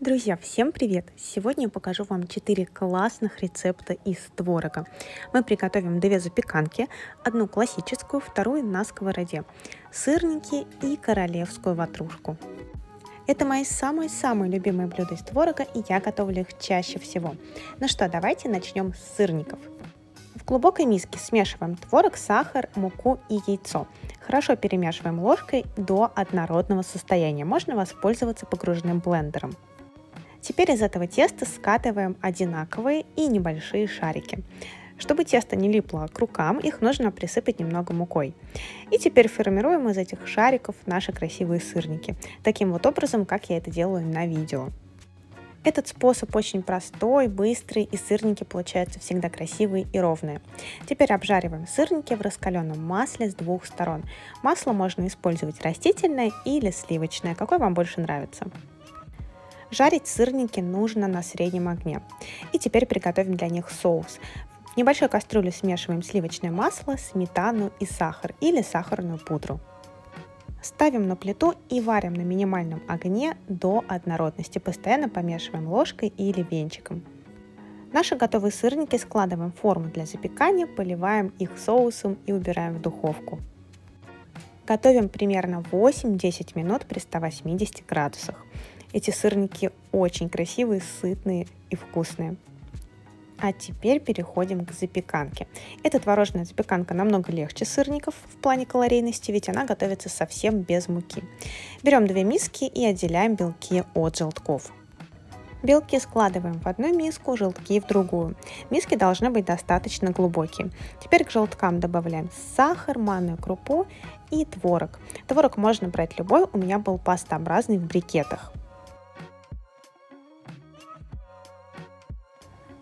Друзья, всем привет! Сегодня я покажу вам 4 классных рецепта из творога. Мы приготовим 2 запеканки, одну классическую, вторую на сковороде, сырники и королевскую ватрушку. Это мои самые-самые любимые блюда из творога, и я готовлю их чаще всего. Ну что, давайте начнем с сырников. В глубокой миске смешиваем творог, сахар, муку и яйцо. Хорошо перемешиваем ложкой до однородного состояния. Можно воспользоваться погружным блендером. Теперь из этого теста скатываем одинаковые и небольшие шарики. Чтобы тесто не липло к рукам, их нужно присыпать немного мукой. И теперь формируем из этих шариков наши красивые сырники. Таким вот образом, как я это делаю на видео. Этот способ очень простой, быстрый, и сырники получаются всегда красивые и ровные. Теперь обжариваем сырники в раскаленном масле с 2 сторон. Масло можно использовать растительное или сливочное, какое вам больше нравится. Жарить сырники нужно на среднем огне. И теперь приготовим для них соус. В небольшой кастрюле смешиваем сливочное масло, сметану и сахар или сахарную пудру. Ставим на плиту и варим на минимальном огне до однородности, постоянно помешиваем ложкой или венчиком. Наши готовые сырники складываем в форму для запекания, поливаем их соусом и убираем в духовку. Готовим примерно 8-10 минут при 180 градусах. Эти сырники очень красивые, сытные и вкусные. А теперь переходим к запеканке. Эта творожная запеканка намного легче сырников в плане калорийности, ведь она готовится совсем без муки. Берем 2 миски и отделяем белки от желтков. Белки складываем в одну миску, желтки в другую. Миски должны быть достаточно глубокие. Теперь к желткам добавляем сахар, манную крупу и творог. Творог можно брать любой, у меня был пастообразный в брикетах.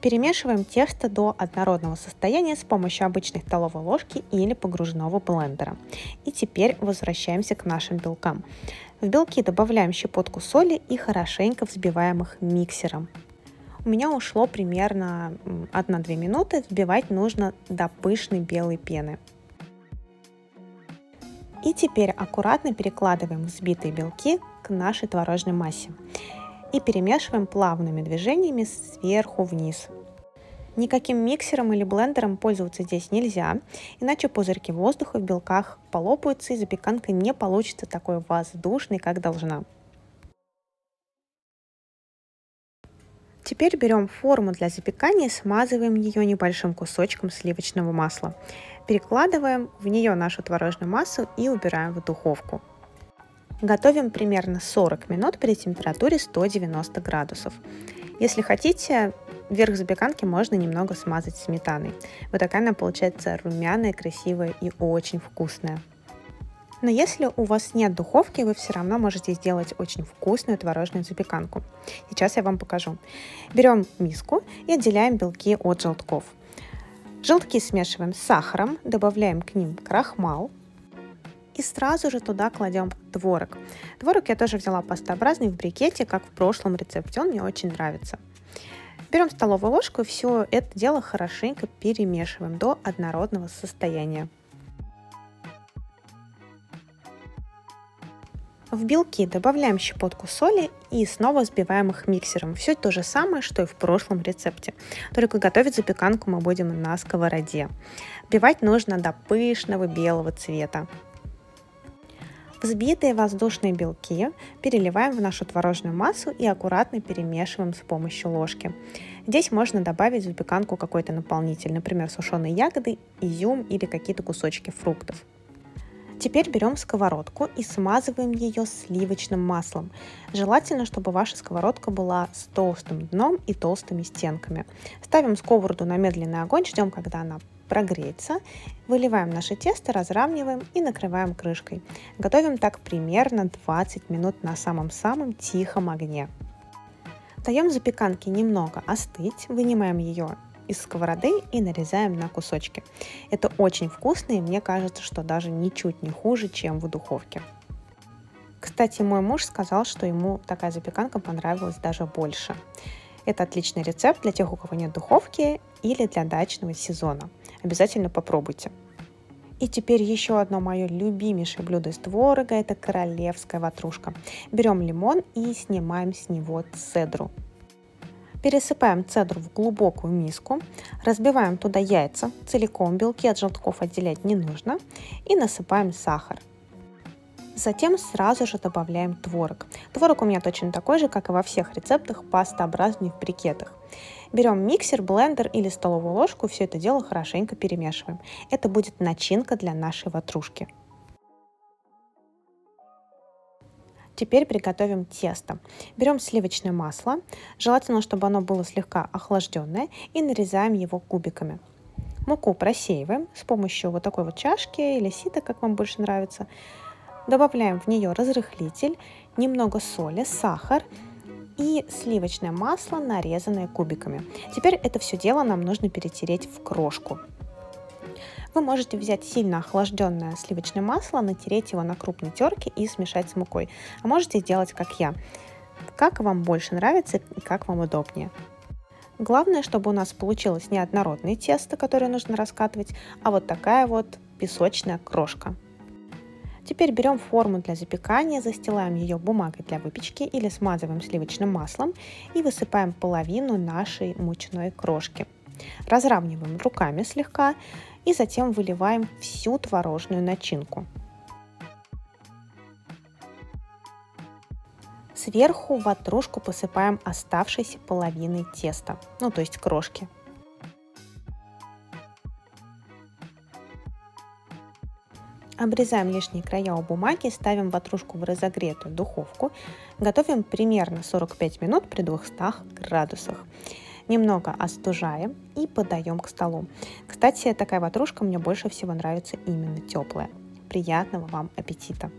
Перемешиваем тесто до однородного состояния с помощью обычной столовой ложки или погружного блендера. И теперь возвращаемся к нашим белкам. В белки добавляем щепотку соли и хорошенько взбиваем их миксером. У меня ушло примерно 1-2 минуты, взбивать нужно до пышной белой пены. И теперь аккуратно перекладываем взбитые белки к нашей творожной массе. И перемешиваем плавными движениями сверху вниз. Никаким миксером или блендером пользоваться здесь нельзя, иначе пузырьки воздуха в белках полопаются и запеканка не получится такой воздушной, как должна. Теперь берем форму для запекания и смазываем ее небольшим кусочком сливочного масла. Перекладываем в нее нашу творожную массу и убираем в духовку. Готовим примерно 40 минут при температуре 190 градусов. Если хотите, верх запеканки можно немного смазать сметаной. Вот такая она получается румяная, красивая и очень вкусная. Но если у вас нет духовки, вы все равно можете сделать очень вкусную творожную запеканку. Сейчас я вам покажу. Берем миску и отделяем белки от желтков. Желтки смешиваем с сахаром, добавляем к ним крахмал. И сразу же туда кладем творог. Творог я тоже взяла пастообразный в брикете, как в прошлом рецепте, он мне очень нравится. Берем столовую ложку и все это дело хорошенько перемешиваем до однородного состояния. В белки добавляем щепотку соли и снова взбиваем их миксером. Все то же самое, что и в прошлом рецепте. Только готовить запеканку мы будем на сковороде. Взбивать нужно до пышного белого цвета. Взбитые воздушные белки переливаем в нашу творожную массу и аккуратно перемешиваем с помощью ложки. Здесь можно добавить в запеканку какой-то наполнитель, например, сушеные ягоды, изюм или какие-то кусочки фруктов. Теперь берем сковородку и смазываем ее сливочным маслом. Желательно, чтобы ваша сковородка была с толстым дном и толстыми стенками. Ставим сковороду на медленный огонь, ждем, когда она прогреется, выливаем наше тесто, разравниваем и накрываем крышкой. Готовим так примерно 20 минут на самом-самом тихом огне. Даем запеканке немного остыть, вынимаем ее из сковороды и нарезаем на кусочки. Это очень вкусно и мне кажется, что даже ничуть не хуже, чем в духовке. Кстати, мой муж сказал, что ему такая запеканка понравилась даже больше. Это отличный рецепт для тех, у кого нет духовки или для дачного сезона. Обязательно попробуйте. И теперь еще одно мое любимейшее блюдо из творога – это королевская ватрушка. Берем лимон и снимаем с него цедру. Пересыпаем цедру в глубокую миску, разбиваем туда яйца целиком, белки от желтков отделять не нужно, и насыпаем сахар. Затем сразу же добавляем творог. Творог у меня точно такой же, как и во всех рецептах, пастообразный в брикетах. Берем миксер, блендер или столовую ложку, все это дело хорошенько перемешиваем. Это будет начинка для нашей ватрушки. Теперь приготовим тесто. Берем сливочное масло, желательно, чтобы оно было слегка охлажденное, и нарезаем его кубиками. Муку просеиваем с помощью вот такой вот чашки или сита, как вам больше нравится. Добавляем в нее разрыхлитель, немного соли, сахар и сливочное масло, нарезанное кубиками. Теперь это все дело нам нужно перетереть в крошку. Вы можете взять сильно охлажденное сливочное масло, натереть его на крупной терке и смешать с мукой. А можете сделать, как я. Как вам больше нравится и как вам удобнее. Главное, чтобы у нас получилось не однородное тесто, которое нужно раскатывать, а вот такая вот песочная крошка. Теперь берем форму для запекания, застилаем ее бумагой для выпечки или смазываем сливочным маслом и высыпаем половину нашей мучной крошки. Разравниваем руками слегка и затем выливаем всю творожную начинку. Сверху ватрушку посыпаем оставшейся половиной теста, то есть крошки. Обрезаем лишние края у бумаги, ставим ватрушку в разогретую духовку. Готовим примерно 45 минут при 200 градусах. Немного остужаем и подаем к столу. Кстати, такая ватрушка мне больше всего нравится именно теплая. Приятного вам аппетита!